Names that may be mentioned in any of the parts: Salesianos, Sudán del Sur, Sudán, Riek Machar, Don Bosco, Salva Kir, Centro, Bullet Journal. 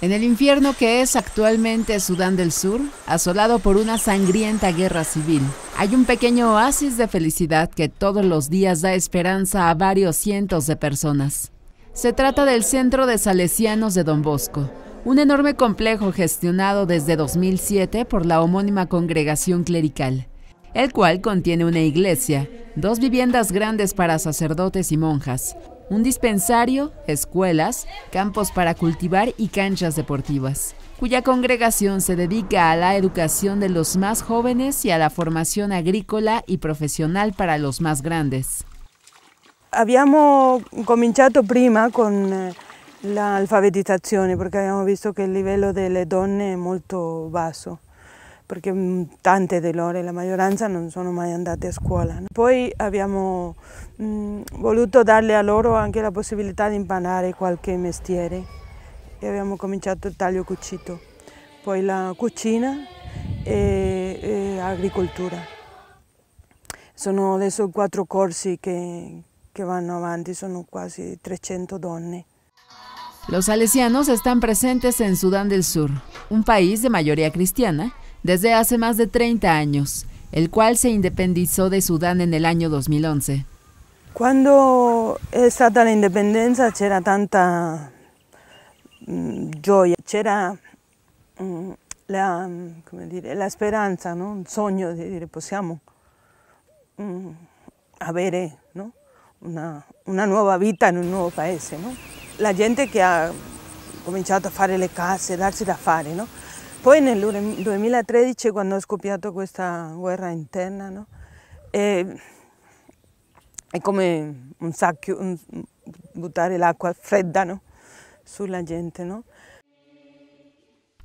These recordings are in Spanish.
En el infierno que es actualmente Sudán del Sur, asolado por una sangrienta guerra civil, hay un pequeño oasis de felicidad que todos los días da esperanza a varios cientos de personas. Se trata del Centro de Salesianos de Don Bosco, un enorme complejo gestionado desde 2007 por la homónima congregación clerical, el cual contiene una iglesia, dos viviendas grandes para sacerdotes y monjas, un dispensario, escuelas, campos para cultivar y canchas deportivas, cuya congregación se dedica a la educación de los más jóvenes y a la formación agrícola y profesional para los más grandes. Habíamos cominciato prima con la alfabetizzazione porque habíamos visto que el nivel de las donne es muy bajo, porque tante de loro, la maggioranza, non sono mai andate a scuola. Poi abbiamo voluto darle a loro anche la possibilità di imparare qualche mestiere e abbiamo cominciato il taglio cucito, poi la cucina e agricoltura. Sono adesso 4 corsi che vanno avanti, sono quasi 300 donne. Los salesianos están presentes en Sudán del Sur, un país de mayoría cristiana, desde hace más de 30 años, el cual se independizó de Sudán en el año 2011. Cuando è stata la indipendencia c'era tanta gioia, c'era la speranza, no? Un sogno di dire possiamo avere, no? una nuova vita in un nuovo paese, no? La gente che ha cominciato a fare le case, darsi da fare, no? Poi nel 2013, quando è scoppiata questa guerra interna, no? È come un sacchio, buttare l'acqua fredda, no? Sulla gente, no?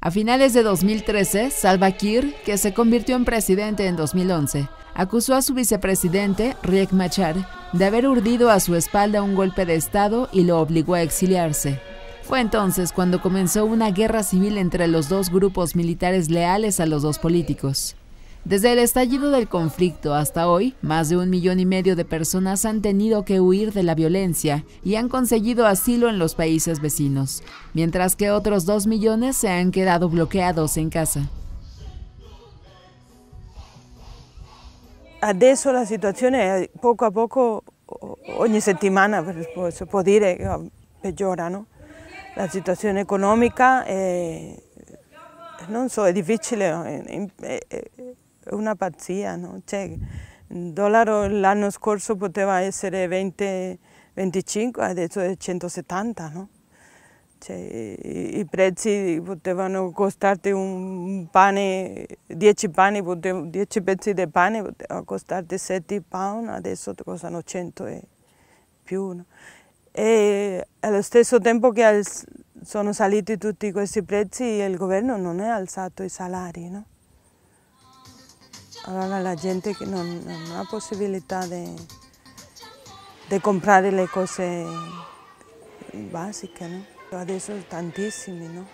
A finales de 2013, Salva Kir, que se convirtió en presidente en 2011, acusó a su vicepresidente, Riek Machar, de haber urdido a su espalda un golpe de Estado y lo obligó a exiliarse. Fue entonces cuando comenzó una guerra civil entre los dos grupos militares leales a los dos políticos. Desde el estallido del conflicto hasta hoy, más de 1,5 millones de personas han tenido que huir de la violencia y han conseguido asilo en los países vecinos, mientras que otros 2 millones se han quedado bloqueados en casa. Adesso la situación es poco a poco, ogni settimana, se puede decir, peggiora, ¿no? La situazione economica è, non so, è difficile, è una pazzia, no? Cioè, il dollaro l'anno scorso poteva essere 20-25, adesso è 170, no? Cioè, i prezzi potevano costarti un pane, 10 pani, 10 pezzi di pane poteva costarti £7, adesso ti costano 100 e più, no? E allo stesso tempo che sono saliti tutti questi prezzi, il governo non ha alzato i salari, no? Allora la gente non ha possibilità di comprare le cose basiche, no? Adesso tantissimi, no?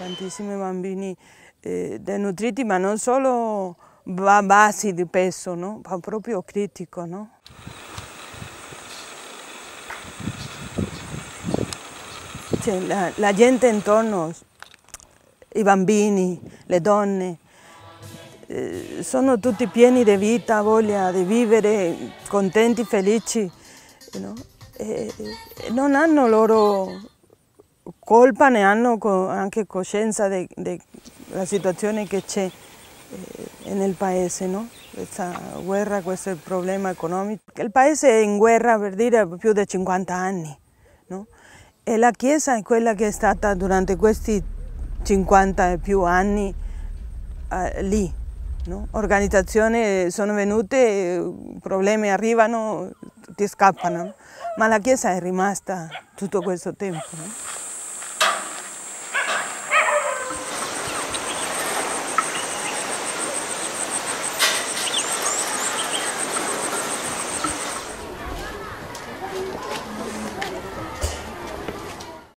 Tantissimi bambini denutriti, ma non solo a base di peso, no? Ma proprio critico, no? La gente intorno, i bambini, le donne, sono tutti pieni di vita, voglia di vivere, contenti, felici, no? Non hanno loro colpa, ne hanno anche coscienza della situazione che c'è nel paese, no? Questa guerra, questo problema economico. Il paese è in guerra, per dire, più di 50 anni, no? E la Chiesa è quella che è stata durante questi 50 e più anni lì, no? Organizzazioni sono venute, problemi arrivano, ti scappano, ma la Chiesa è rimasta tutto questo tempo, no?